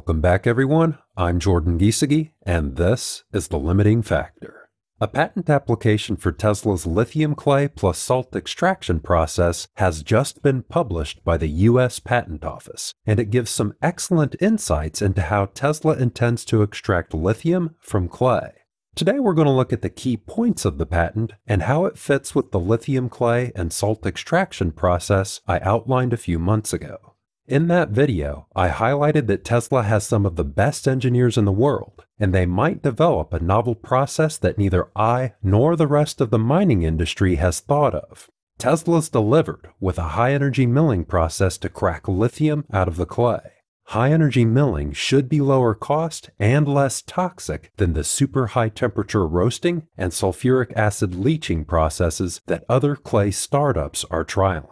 Welcome back, everyone. I'm Jordan Giesige, and this is The Limiting Factor. A patent application for Tesla's lithium clay plus salt extraction process has just been published by the U.S. Patent Office, and it gives some excellent insights into how Tesla intends to extract lithium from clay. Today we're going to look at the key points of the patent and how it fits with the lithium clay and salt extraction process I outlined a few months ago. In that video, I highlighted that Tesla has some of the best engineers in the world, and they might develop a novel process that neither I nor the rest of the mining industry has thought of. Tesla's delivered with a high-energy milling process to crack lithium out of the clay. High-energy milling should be lower cost and less toxic than the super-high-temperature roasting and sulfuric acid leaching processes that other clay startups are trialing.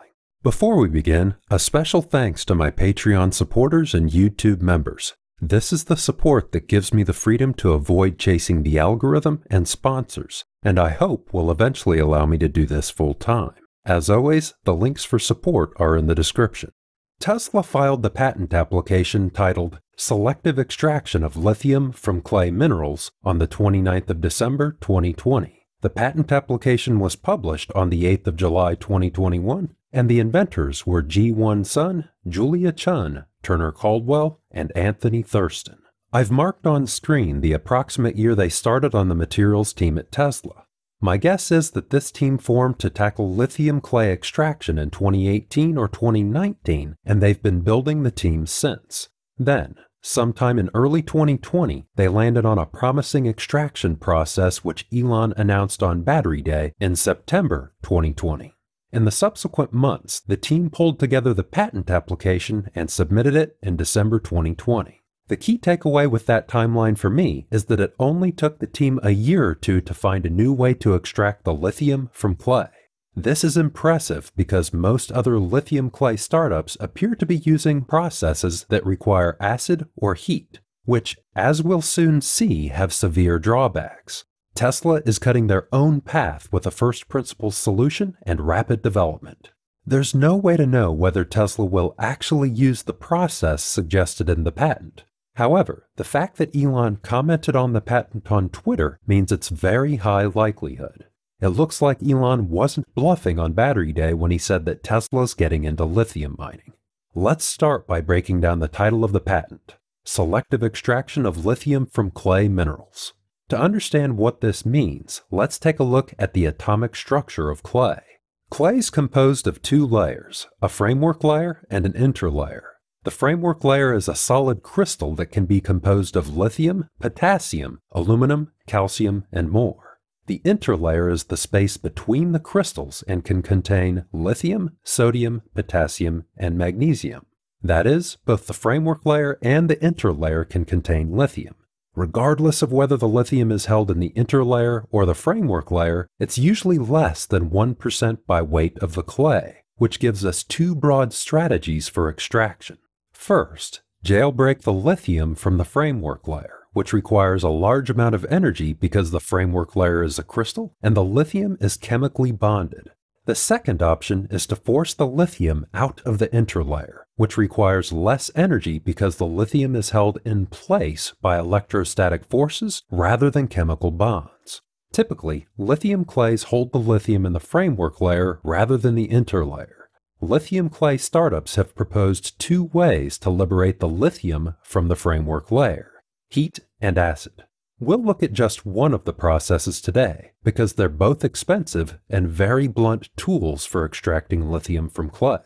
Before we begin, a special thanks to my Patreon supporters and YouTube members. This is the support that gives me the freedom to avoid chasing the algorithm and sponsors, and I hope will eventually allow me to do this full-time. As always, the links for support are in the description. Tesla filed the patent application titled Selective Extraction of Lithium from Clay Minerals on the 29th of December 2020. The patent application was published on the 8th of July 2021, and the inventors were G1 Sun, Julia Chun, Turner Caldwell, and Anthony Thurston. I've marked on screen the approximate year they started on the materials team at Tesla. My guess is that this team formed to tackle lithium clay extraction in 2018 or 2019, and they've been building the team since. Then, sometime in early 2020, they landed on a promising extraction process which Elon announced on Battery Day in September 2020. In the subsequent months, the team pulled together the patent application and submitted it in December 2020. The key takeaway with that timeline for me is that it only took the team a year or two to find a new way to extract the lithium from clay. This is impressive because most other lithium clay startups appear to be using processes that require acid or heat, which, as we'll soon see, have severe drawbacks. Tesla is cutting their own path with a first principles solution and rapid development. There's no way to know whether Tesla will actually use the process suggested in the patent. However, the fact that Elon commented on the patent on Twitter means it's very high likelihood. It looks like Elon wasn't bluffing on Battery Day when he said that Tesla's getting into lithium mining. Let's start by breaking down the title of the patent, Selective Extraction of Lithium from Clay Minerals. To understand what this means, let's take a look at the atomic structure of clay. Clay is composed of two layers, a framework layer and an interlayer. The framework layer is a solid crystal that can be composed of lithium, potassium, aluminum, calcium, and more. The interlayer is the space between the crystals and can contain lithium, sodium, potassium, and magnesium. That is, both the framework layer and the interlayer can contain lithium. Regardless of whether the lithium is held in the interlayer or the framework layer, it's usually less than 1% by weight of the clay, which gives us two broad strategies for extraction. First, jailbreak the lithium from the framework layer, which requires a large amount of energy because the framework layer is a crystal and the lithium is chemically bonded. The second option is to force the lithium out of the interlayer, which requires less energy because the lithium is held in place by electrostatic forces rather than chemical bonds. Typically, lithium clays hold the lithium in the framework layer rather than the interlayer. Lithium clay startups have proposed two ways to liberate the lithium from the framework layer, heat and acid. We'll look at just one of the processes today because they're both expensive and very blunt tools for extracting lithium from clay.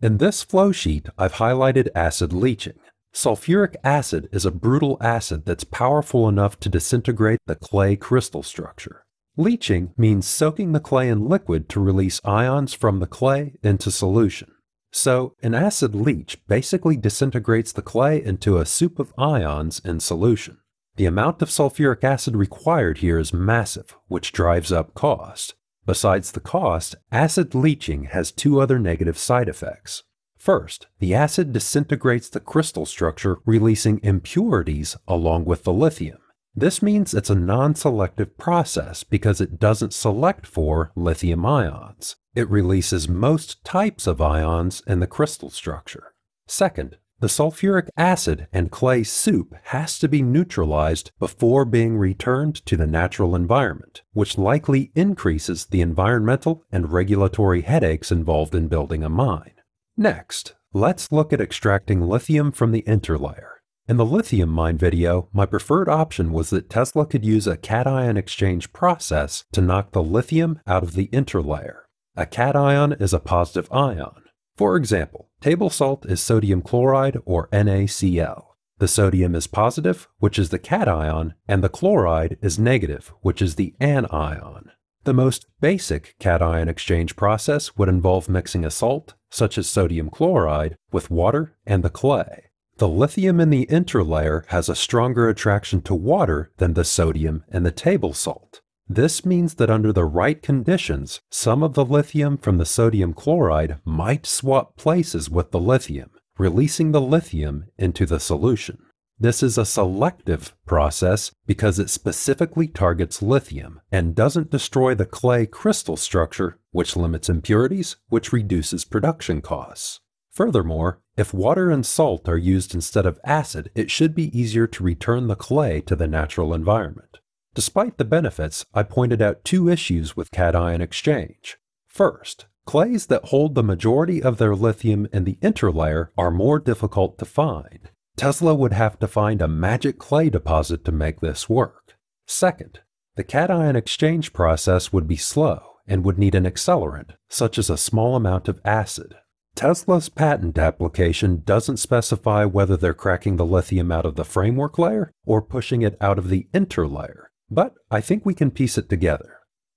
In this flow sheet, I've highlighted acid leaching. Sulfuric acid is a brutal acid that's powerful enough to disintegrate the clay crystal structure. Leaching means soaking the clay in liquid to release ions from the clay into solution. So, an acid leach basically disintegrates the clay into a soup of ions in solution. The amount of sulfuric acid required here is massive, which drives up cost. Besides the cost, acid leaching has two other negative side effects. First, the acid disintegrates the crystal structure, releasing impurities along with the lithium. This means it's a non-selective process because it doesn't select for lithium ions. It releases most types of ions in the crystal structure. Second, The sulfuric acid and clay soup has to be neutralized before being returned to the natural environment, which likely increases the environmental and regulatory headaches involved in building a mine. Next, let's look at extracting lithium from the interlayer. In the lithium mine video, my preferred option was that Tesla could use a cation exchange process to knock the lithium out of the interlayer. A cation is a positive ion. For example, table salt is sodium chloride or NaCl. The sodium is positive, which is the cation, and the chloride is negative, which is the anion. The most basic cation exchange process would involve mixing a salt, such as sodium chloride, with water and the clay. The lithium in the interlayer has a stronger attraction to water than the sodium and the table salt. This means that under the right conditions, some of the lithium from the sodium chloride might swap places with the lithium, releasing the lithium into the solution. This is a selective process because it specifically targets lithium and doesn't destroy the clay crystal structure, which limits impurities, which reduces production costs. Furthermore, if water and salt are used instead of acid, it should be easier to return the clay to the natural environment. Despite the benefits, I pointed out two issues with cation exchange. First, clays that hold the majority of their lithium in the interlayer are more difficult to find. Tesla would have to find a magic clay deposit to make this work. Second, the cation exchange process would be slow and would need an accelerant, such as a small amount of acid. Tesla's patent application doesn't specify whether they're cracking the lithium out of the framework layer or pushing it out of the interlayer, but I think we can piece it together.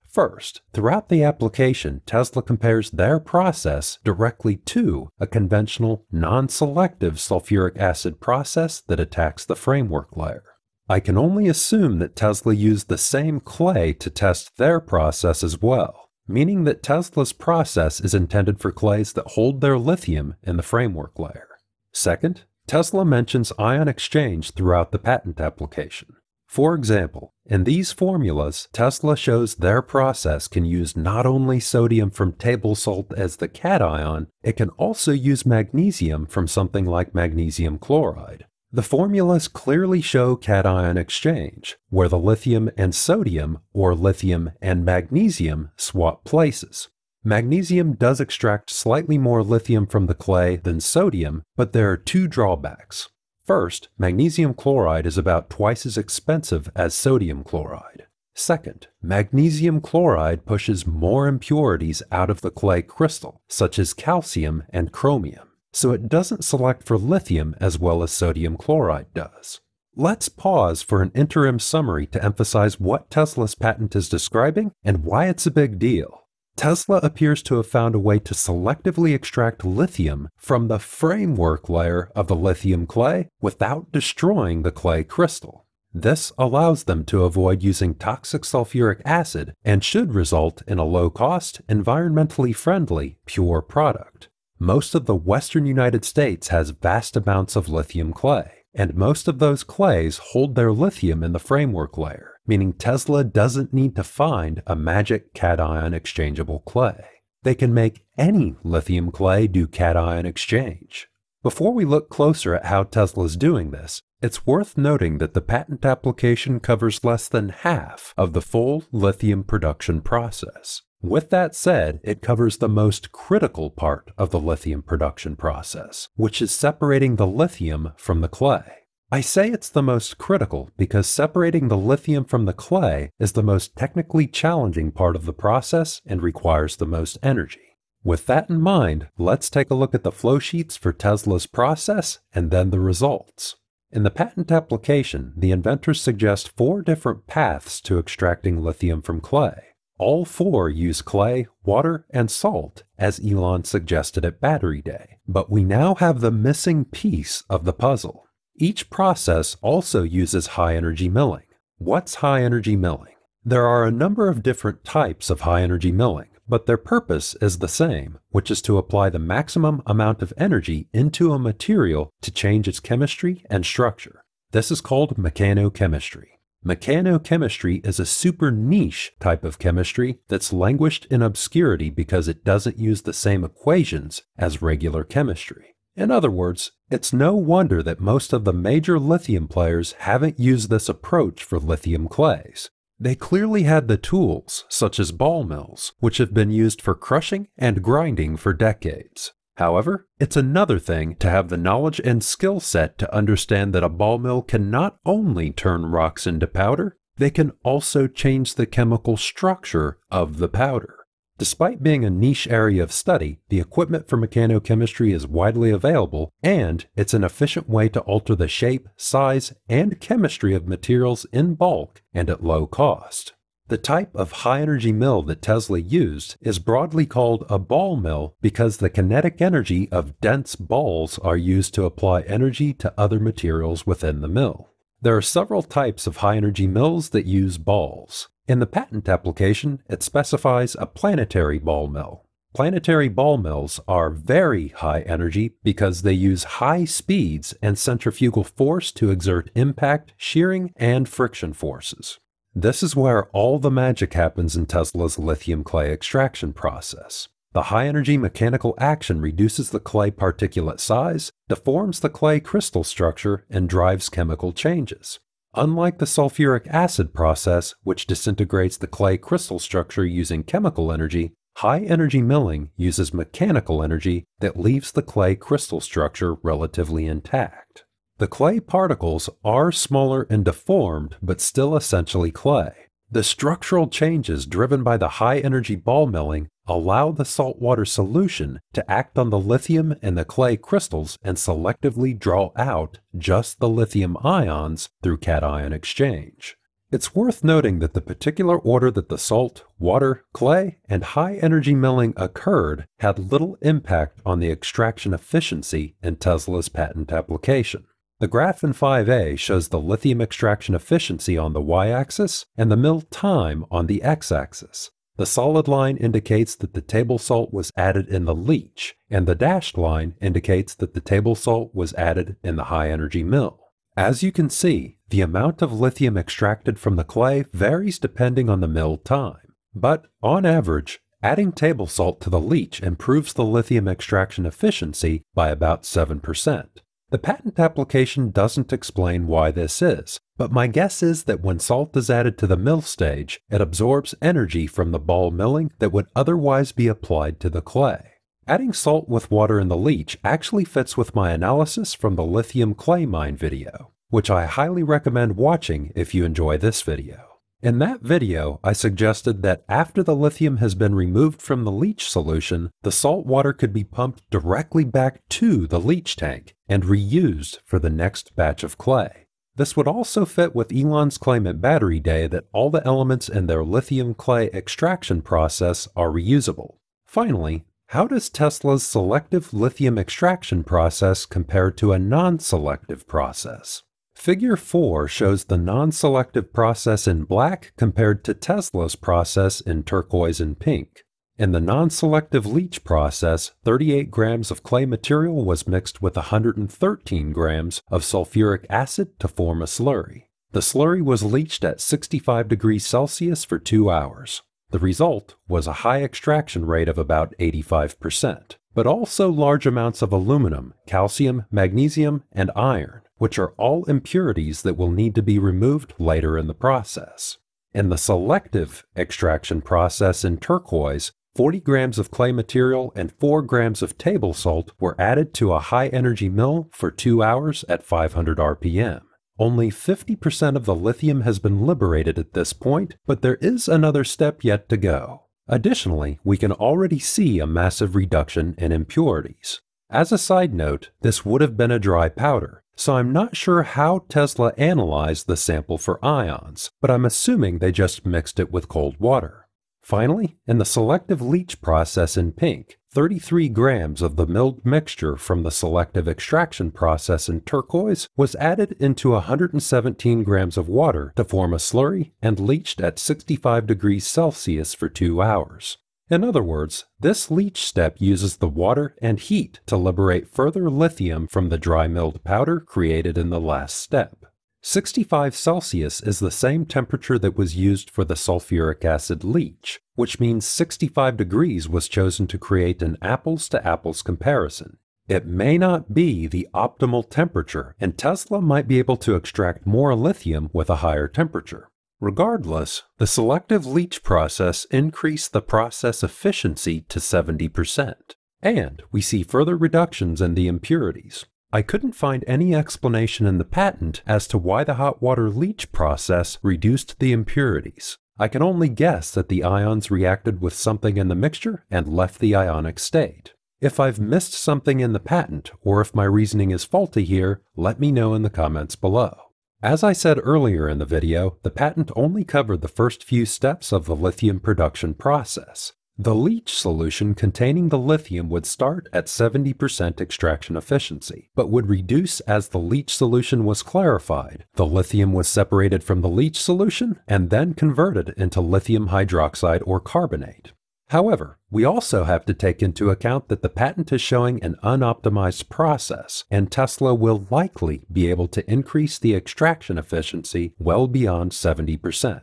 First, throughout the application, Tesla compares their process directly to a conventional, non-selective sulfuric acid process that attacks the framework layer. I can only assume that Tesla used the same clay to test their process as well, meaning that Tesla's process is intended for clays that hold their lithium in the framework layer. Second, Tesla mentions ion exchange throughout the patent application. For example, in these formulas, Tesla shows their process can use not only sodium from table salt as the cation, it can also use magnesium from something like magnesium chloride. The formulas clearly show cation exchange, where the lithium and sodium, or lithium and magnesium, swap places. Magnesium does extract slightly more lithium from the clay than sodium, but there are two drawbacks. First, magnesium chloride is about twice as expensive as sodium chloride. Second, magnesium chloride pushes more impurities out of the clay crystal, such as calcium and chromium, so it doesn't select for lithium as well as sodium chloride does. Let's pause for an interim summary to emphasize what Tesla's patent is describing and why it's a big deal. Tesla appears to have found a way to selectively extract lithium from the framework layer of the lithium clay without destroying the clay crystal. This allows them to avoid using toxic sulfuric acid and should result in a low-cost, environmentally friendly, pure product. Most of the western United States has vast amounts of lithium clay, and most of those clays hold their lithium in the framework layer, meaning Tesla doesn't need to find a magic cation exchangeable clay. They can make any lithium clay do cation exchange. Before we look closer at how Tesla's doing this, it's worth noting that the patent application covers less than half of the full lithium production process. With that said, it covers the most critical part of the lithium production process, which is separating the lithium from the clay. I say it's the most critical because separating the lithium from the clay is the most technically challenging part of the process and requires the most energy. With that in mind, let's take a look at the flow sheets for Tesla's process and then the results. In the patent application, the inventors suggest four different paths to extracting lithium from clay. All four use clay, water, and salt, as Elon suggested at Battery Day, but we now have the missing piece of the puzzle. Each process also uses high-energy milling. What's high-energy milling? There are a number of different types of high-energy milling, but their purpose is the same, which is to apply the maximum amount of energy into a material to change its chemistry and structure. This is called mechanochemistry. Mechanochemistry is a super niche type of chemistry that's languished in obscurity because it doesn't use the same equations as regular chemistry. In other words, it's no wonder that most of the major lithium players haven't used this approach for lithium clays. They clearly had the tools, such as ball mills, which have been used for crushing and grinding for decades. However, it's another thing to have the knowledge and skill set to understand that a ball mill can not only turn rocks into powder, they can also change the chemical structure of the powder. Despite being a niche area of study, the equipment for mechanochemistry is widely available, and it's an efficient way to alter the shape, size, and chemistry of materials in bulk and at low cost. The type of high-energy mill that Tesla used is broadly called a ball mill because the kinetic energy of dense balls are used to apply energy to other materials within the mill. There are several types of high-energy mills that use balls. In the patent application, it specifies a planetary ball mill. Planetary ball mills are very high energy because they use high speeds and centrifugal force to exert impact, shearing, and friction forces. This is where all the magic happens in Tesla's lithium clay extraction process. The high-energy mechanical action reduces the clay particulate size, deforms the clay crystal structure, and drives chemical changes. Unlike the sulfuric acid process, which disintegrates the clay crystal structure using chemical energy, high-energy milling uses mechanical energy that leaves the clay crystal structure relatively intact. The clay particles are smaller and deformed, but still essentially clay. The structural changes driven by the high-energy ball milling allow the saltwater solution to act on the lithium and the clay crystals and selectively draw out just the lithium ions through cation exchange. It's worth noting that the particular order that the salt, water, clay, and high-energy milling occurred had little impact on the extraction efficiency in Tesla's patent application. The graph in 5A shows the lithium extraction efficiency on the y-axis and the mill time on the x-axis. The solid line indicates that the table salt was added in the leach, and the dashed line indicates that the table salt was added in the high-energy mill. As you can see, the amount of lithium extracted from the clay varies depending on the mill time. But, on average, adding table salt to the leach improves the lithium extraction efficiency by about 7%. The patent application doesn't explain why this is, but my guess is that when salt is added to the mill stage, it absorbs energy from the ball milling that would otherwise be applied to the clay. Adding salt with water in the leach actually fits with my analysis from the lithium clay mine video, which I highly recommend watching if you enjoy this video. In that video, I suggested that after the lithium has been removed from the leach solution, the salt water could be pumped directly back to the leach tank and reused for the next batch of clay. This would also fit with Elon's claim at Battery Day that all the elements in their lithium clay extraction process are reusable. Finally, how does Tesla's selective lithium extraction process compare to a non-selective process? Figure 4 shows the non-selective process in black compared to Tesla's process in turquoise and pink. In the non-selective leach process, 38 grams of clay material was mixed with 113 grams of sulfuric acid to form a slurry. The slurry was leached at 65 degrees Celsius for 2 hours. The result was a high extraction rate of about 85%, but also large amounts of aluminum, calcium, magnesium, and iron, which are all impurities that will need to be removed later in the process. In the selective extraction process in turquoise, 40 grams of clay material and 4 grams of table salt were added to a high-energy mill for 2 hours at 500 RPM. Only 50% of the lithium has been liberated at this point, but there is another step yet to go. Additionally, we can already see a massive reduction in impurities. As a side note, this would have been a dry powder, so I'm not sure how Tesla analyzed the sample for ions, but I'm assuming they just mixed it with cold water. Finally, in the selective leach process in pink, 33 grams of the milled mixture from the selective extraction process in turquoise was added into 117 grams of water to form a slurry and leached at 65 degrees Celsius for 2 hours. In other words, this leach step uses the water and heat to liberate further lithium from the dry milled powder created in the last step. 65 Celsius is the same temperature that was used for the sulfuric acid leach, which means 65 degrees was chosen to create an apples-to-apples comparison. It may not be the optimal temperature, and Tesla might be able to extract more lithium with a higher temperature. Regardless, the selective leach process increased the process efficiency to 70%, and we see further reductions in the impurities. I couldn't find any explanation in the patent as to why the hot water leach process reduced the impurities. I can only guess that the ions reacted with something in the mixture and left the ionic state. If I've missed something in the patent, or if my reasoning is faulty here, let me know in the comments below. As I said earlier in the video, the patent only covered the first few steps of the lithium production process. The leach solution containing the lithium would start at 70% extraction efficiency, but would reduce as the leach solution was clarified. The lithium was separated from the leach solution and then converted into lithium hydroxide or carbonate. However, we also have to take into account that the patent is showing an unoptimized process, and Tesla will likely be able to increase the extraction efficiency well beyond 70%.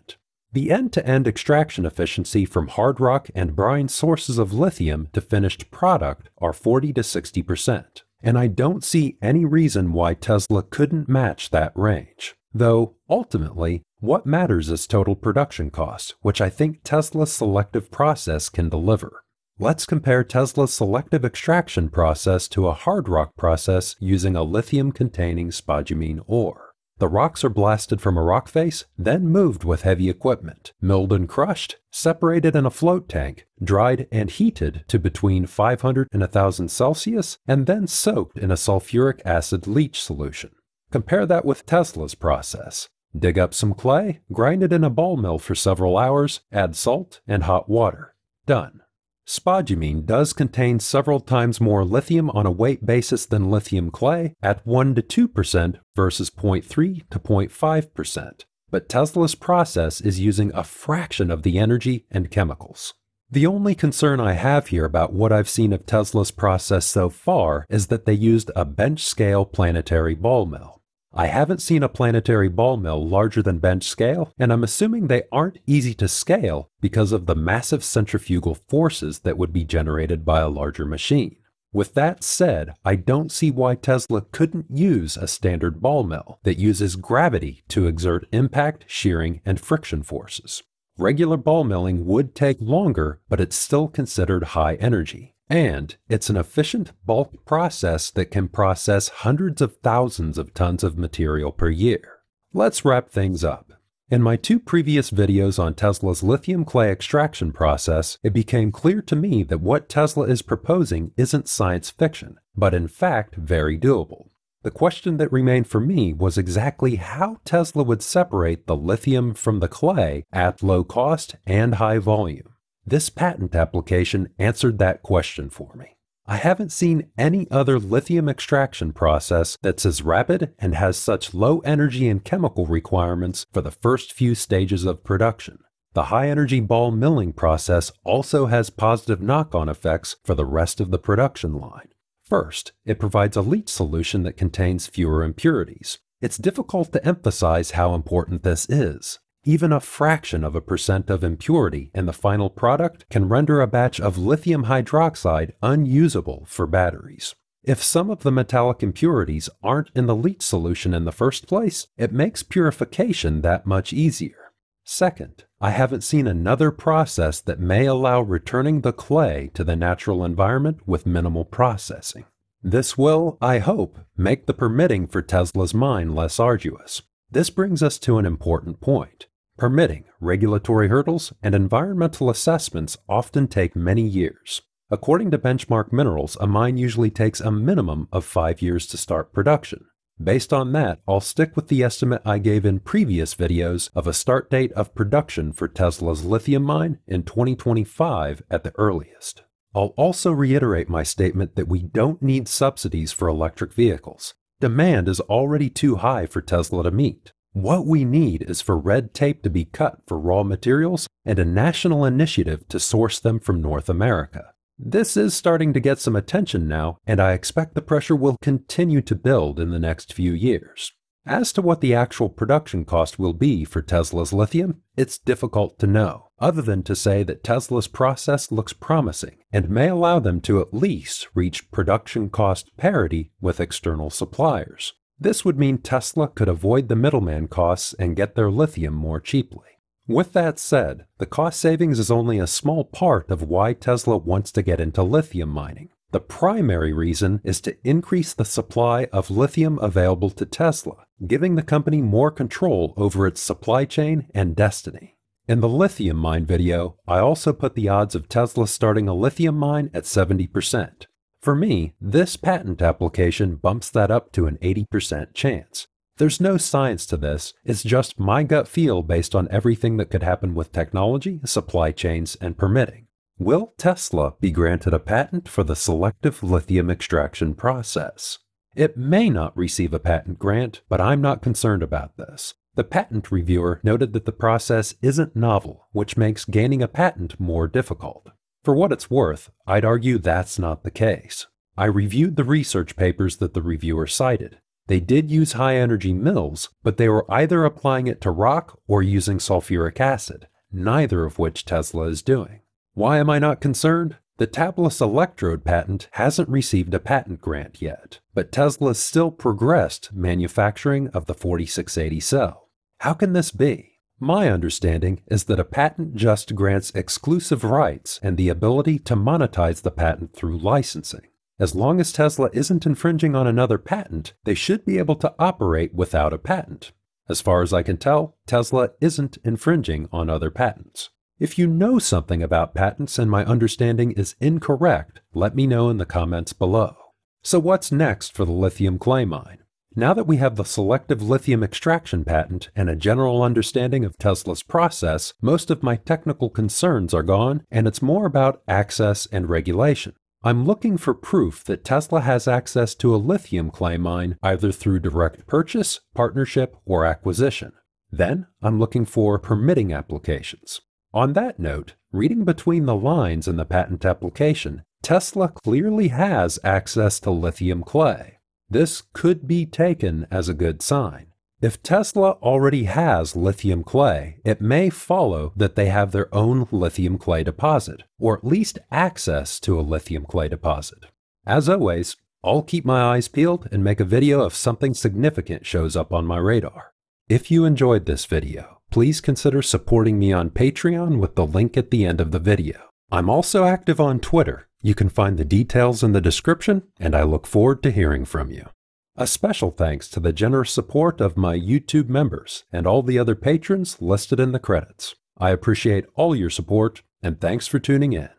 The end-to-end extraction efficiency from hard rock and brine sources of lithium to finished product are 40 to 60%, and I don't see any reason why Tesla couldn't match that range. Though, ultimately, what matters is total production cost, which I think Tesla's selective process can deliver. Let's compare Tesla's selective extraction process to a hard rock process using a lithium-containing spodumene ore. The rocks are blasted from a rock face, then moved with heavy equipment, milled and crushed, separated in a float tank, dried and heated to between 500 and 1000 Celsius, and then soaked in a sulfuric acid leach solution. Compare that with Tesla's process. Dig up some clay, grind it in a ball mill for several hours, add salt and hot water. Done. Spodumene does contain several times more lithium on a weight basis than lithium clay at 1 to 2% versus 0.3 to 0.5%, but Tesla's process is using a fraction of the energy and chemicals. The only concern I have here about what I've seen of Tesla's process so far is that they used a bench-scale planetary ball mill. I haven't seen a planetary ball mill larger than bench scale, and I'm assuming they aren't easy to scale because of the massive centrifugal forces that would be generated by a larger machine. With that said, I don't see why Tesla couldn't use a standard ball mill that uses gravity to exert impact, shearing, and friction forces. Regular ball milling would take longer, but it's still considered high energy. And it's an efficient bulk process that can process hundreds of thousands of tons of material per year. Let's wrap things up. In my two previous videos on Tesla's lithium clay extraction process, it became clear to me that what Tesla is proposing isn't science fiction, but in fact very doable. The question that remained for me was exactly how Tesla would separate the lithium from the clay at low cost and high volume. This patent application answered that question for me. I haven't seen any other lithium extraction process that's as rapid and has such low energy and chemical requirements for the first few stages of production. The high energy ball milling process also has positive knock-on effects for the rest of the production line. First, it provides a leach solution that contains fewer impurities. It's difficult to emphasize how important this is. Even a fraction of a percent of impurity in the final product can render a batch of lithium hydroxide unusable for batteries. If some of the metallic impurities aren't in the leach solution in the first place, it makes purification that much easier. Second, I haven't seen another process that may allow returning the clay to the natural environment with minimal processing. This will, I hope, make the permitting for Tesla's mine less arduous. This brings us to an important point. Permitting, regulatory hurdles, and environmental assessments often take many years. According to Benchmark Minerals, a mine usually takes a minimum of 5 years to start production. Based on that, I'll stick with the estimate I gave in previous videos of a start date of production for Tesla's lithium mine in 2025 at the earliest. I'll also reiterate my statement that we don't need subsidies for electric vehicles. Demand is already too high for Tesla to meet. What we need is for red tape to be cut for raw materials and a national initiative to source them from North America. This is starting to get some attention now, and I expect the pressure will continue to build in the next few years. As to what the actual production cost will be for Tesla's lithium, it's difficult to know, other than to say that Tesla's process looks promising and may allow them to at least reach production cost parity with external suppliers. This would mean Tesla could avoid the middleman costs and get their lithium more cheaply. With that said, the cost savings is only a small part of why Tesla wants to get into lithium mining. The primary reason is to increase the supply of lithium available to Tesla, giving the company more control over its supply chain and destiny. In the lithium mine video, I also put the odds of Tesla starting a lithium mine at 70%. For me, this patent application bumps that up to an 80% chance. There's no science to this, it's just my gut feel based on everything that could happen with technology, supply chains, and permitting. Will Tesla be granted a patent for the selective lithium extraction process? It may not receive a patent grant, but I'm not concerned about this. The patent reviewer noted that the process isn't novel, which makes gaining a patent more difficult. For what it's worth, I'd argue that's not the case. I reviewed the research papers that the reviewer cited. They did use high-energy mills, but they were either applying it to rock or using sulfuric acid, neither of which Tesla is doing. Why am I not concerned? The tabless electrode patent hasn't received a patent grant yet, but Tesla's still progressed manufacturing of the 4680 cell. How can this be? My understanding is that a patent just grants exclusive rights and the ability to monetize the patent through licensing. As long as Tesla isn't infringing on another patent, they should be able to operate without a patent. As far as I can tell, Tesla isn't infringing on other patents. If you know something about patents and my understanding is incorrect, let me know in the comments below. So what's next for the lithium clay mine? Now that we have the selective lithium extraction patent and a general understanding of Tesla's process, most of my technical concerns are gone and it's more about access and regulation. I'm looking for proof that Tesla has access to a lithium clay mine either through direct purchase, partnership, or acquisition. Then I'm looking for permitting applications. On that note, reading between the lines in the patent application, Tesla clearly has access to lithium clay. This could be taken as a good sign. If Tesla already has lithium clay, it may follow that they have their own lithium clay deposit, or at least access to a lithium clay deposit. As always, I'll keep my eyes peeled and make a video if something significant shows up on my radar. If you enjoyed this video, please consider supporting me on Patreon with the link at the end of the video. I'm also active on Twitter. You can find the details in the description, and I look forward to hearing from you. A special thanks to the generous support of my YouTube members and all the other patrons listed in the credits. I appreciate all your support, and thanks for tuning in.